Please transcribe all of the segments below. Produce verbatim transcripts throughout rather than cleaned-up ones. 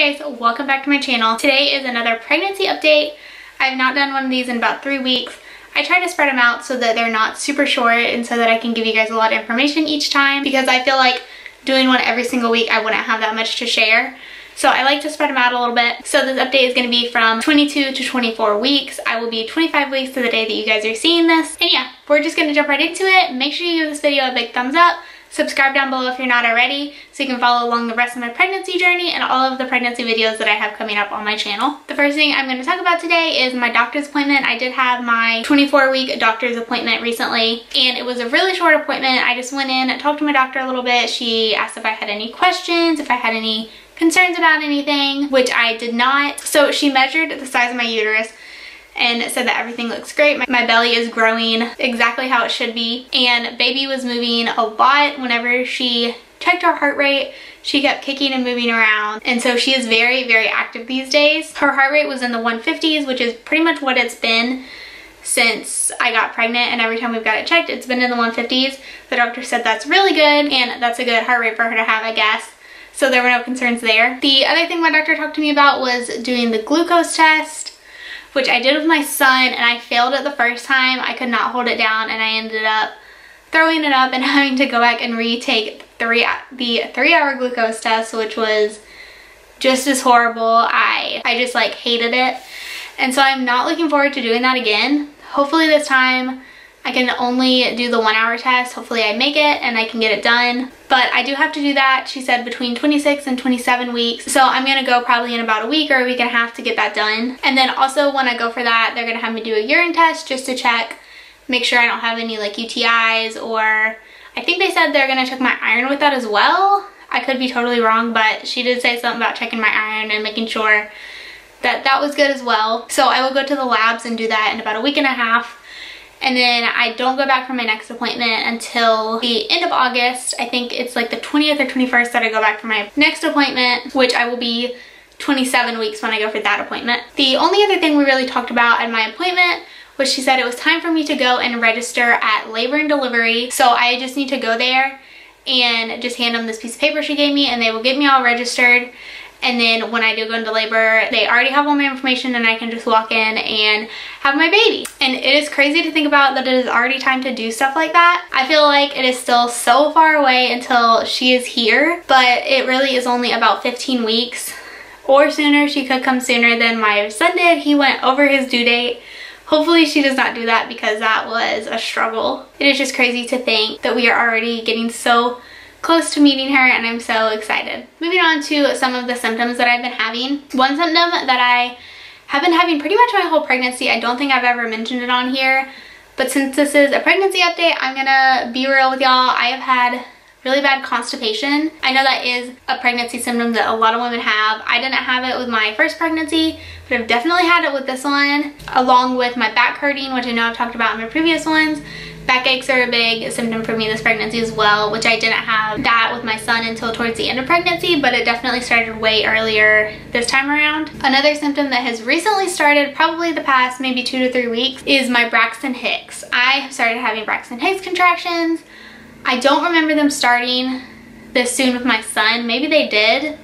Hey guys, welcome back to my channel. Today is another pregnancy update. I've not done one of these in about three weeks. I try to spread them out so that they're not super short and so that I can give you guys a lot of information each time, because I feel like doing one every single week I wouldn't have that much to share. So I like to spread them out a little bit. So this update is going to be from twenty-two to twenty-four weeks. I will be twenty-five weeks to the day that you guys are seeing this. And yeah, we're just going to jump right into it. Make sure you give this video a big thumbs up. Subscribe down below if you're not already so you can follow along the rest of my pregnancy journey and all of the pregnancy videos that I have coming up on my channel. The first thing I'm going to talk about today is my doctor's appointment. I did have my twenty-four week doctor's appointment recently, and it was a really short appointment. I just went in and talked to my doctor a little bit. She asked if I had any questions, if I had any concerns about anything, which I did not. So she measured the size of my uterus and said that everything looks great. My belly is growing exactly how it should be, and baby was moving a lot. Whenever she checked her heart rate, she kept kicking and moving around, and so she is very, very active these days. Her heart rate was in the one fifties, which is pretty much what it's been since I got pregnant, and every time we've got it checked, it's been in the one fifties. The doctor said that's really good, and that's a good heart rate for her to have, I guess. So there were no concerns there. The other thing my doctor talked to me about was doing the glucose test, which I did with my son, and I failed it the first time. I could not hold it down, and I ended up throwing it up and having to go back and retake three, the three-hour glucose test, which was just as horrible. I, I just, like, hated it, and so I'm not looking forward to doing that again. Hopefully this time I can only do the one-hour test. Hopefully I make it and I can get it done. But I do have to do that, she said, between twenty-six and twenty-seven weeks. So I'm going to go probably in about a week or a week and a half to get that done. And then also when I go for that, they're going to have me do a urine test just to check, make sure I don't have any like U T Is, or I think they said they're going to check my iron with that as well. I could be totally wrong, but she did say something about checking my iron and making sure that that was good as well. So I will go to the labs and do that in about a week and a half. And then I don't go back for my next appointment until the end of August. I think it's like the twentieth or twenty-first that I go back for my next appointment, which I will be twenty-seven weeks when I go for that appointment. The only other thing we really talked about at my appointment was she said it was time for me to go and register at labor and delivery. So I just need to go there and just hand them this piece of paper she gave me, and they will get me all registered. And then when I do go into labor, they already have all my information, and I can just walk in and have my baby. And it is crazy to think about that it is already time to do stuff like that. I feel like it is still so far away until she is here, but it really is only about fifteen weeks or sooner. She could come sooner than my son did. He went over his due date. Hopefully she does not do that, because that was a struggle. It is just crazy to think that we are already getting so close to meeting her, and I'm so excited. Moving on to some of the symptoms that I've been having. One symptom that I have been having pretty much my whole pregnancy, I don't think I've ever mentioned it on here, but since this is a pregnancy update, I'm gonna be real with y'all. I have had really bad constipation. I know that is a pregnancy symptom that a lot of women have. I didn't have it with my first pregnancy, but I've definitely had it with this one, along with my back hurting, which I know I've talked about in my previous ones. Backaches are a big symptom for me this pregnancy as well, which I didn't have that with my son until towards the end of pregnancy, but it definitely started way earlier this time around. Another symptom that has recently started, probably the past maybe two to three weeks, is my Braxton Hicks. I have started having Braxton Hicks contractions. I don't remember them starting this soon with my son. Maybe they did,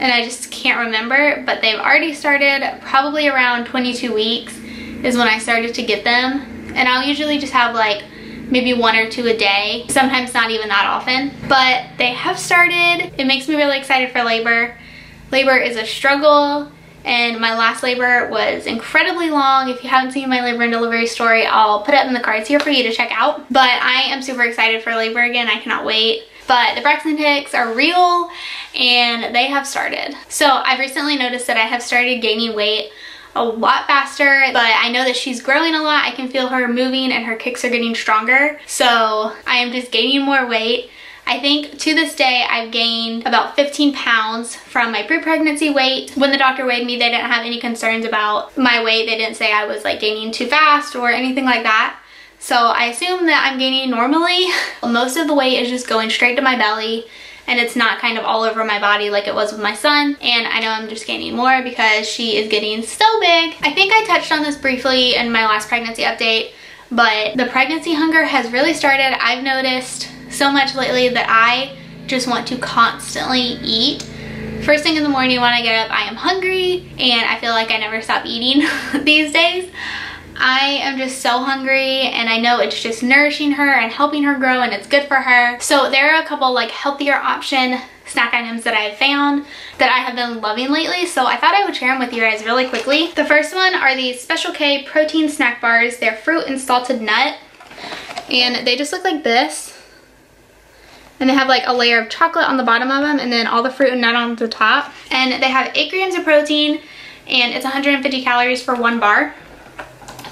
and I just can't remember, but they've already started. Probably around twenty-two weeks is when I started to get them, and I'll usually just have like maybe one or two a day, sometimes not even that often, but they have started. It makes me really excited for labor. Labor is a struggle, and my last labor was incredibly long. If you haven't seen my labor and delivery story, I'll put it in the cards here for you to check out, but I am super excited for labor again. I cannot wait. But the Braxton Hicks are real, and they have started. So I've recently noticed that I have started gaining weight a lot faster, but I know that she's growing a lot. I can feel her moving, and her kicks are getting stronger, so I am just gaining more weight. I think to this day I've gained about fifteen pounds from my pre-pregnancy weight. When the doctor weighed me, they didn't have any concerns about my weight. They didn't say I was like gaining too fast or anything like that, so I assume that I'm gaining normally. Most of the weight is just going straight to my belly, and it's not kind of all over my body like it was with my son. And I know I'm just gaining more because she is getting so big. I think I touched on this briefly in my last pregnancy update, but the pregnancy hunger has really started. I've noticed so much lately that I just want to constantly eat First thing in the morning when I get up, I am hungry, and I feel like I never stop eating these days. I am just so hungry, and I know it's just nourishing her and helping her grow, and it's good for her. So there are a couple like healthier option snack items that I have found that I have been loving lately, so I thought I would share them with you guys really quickly. The first one are these Special K protein snack bars. They're fruit and salted nut, and they just look like this. And they have like a layer of chocolate on the bottom of them, and then all the fruit and nut on the top. And they have eight grams of protein, and it's one hundred fifty calories for one bar.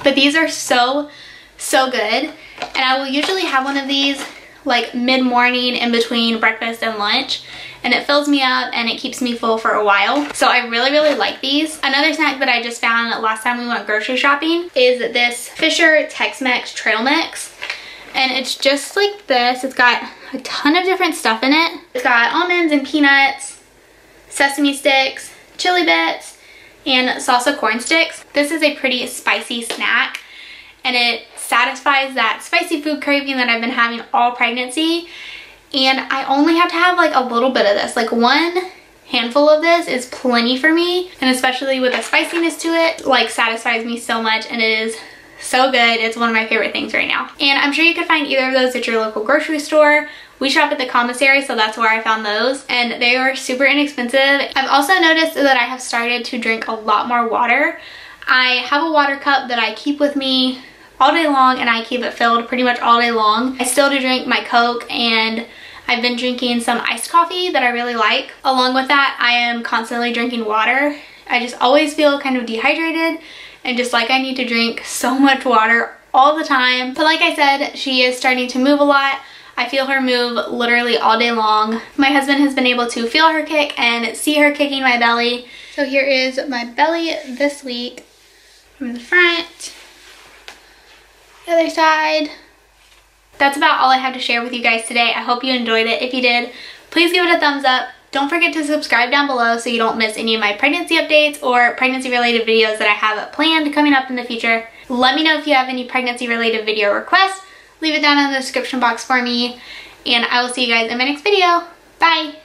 But these are so, so good. And I will usually have one of these like mid-morning in between breakfast and lunch. And it fills me up and it keeps me full for a while. So I really, really like these. Another snack that I just found last time we went grocery shopping is this Fisher Tex-Mex Trail Mix. And it's just like this. It's got a ton of different stuff in it. It's got almonds and peanuts, sesame sticks, chili bits, and salsa corn sticks. This is a pretty spicy snack, and it satisfies that spicy food craving that I've been having all pregnancy. And I only have to have like a little bit of this. Like one handful of this is plenty for me, and especially with the spiciness to it, like satisfies me so much, and it is so good. It's one of my favorite things right now. And I'm sure you could find either of those at your local grocery store. We shop at the commissary, so that's where I found those, and they are super inexpensive. I've also noticed that I have started to drink a lot more water. I have a water cup that I keep with me all day long, and I keep it filled pretty much all day long. I still do drink my Coke, and I've been drinking some iced coffee that I really like. Along with that, I am constantly drinking water. I just always feel kind of dehydrated, and just like I need to drink so much water all the time. But like I said, she is starting to move a lot. I feel her move literally all day long. My husband has been able to feel her kick and see her kicking my belly. So here is my belly this week, from the front, the other side. That's about all I have to share with you guys today. I hope you enjoyed it. If you did, please give it a thumbs up. Don't forget to subscribe down below so you don't miss any of my pregnancy updates or pregnancy related videos that I have planned coming up in the future. Let me know if you have any pregnancy related video requests. Leave it down in the description box for me, and I will see you guys in my next video. Bye!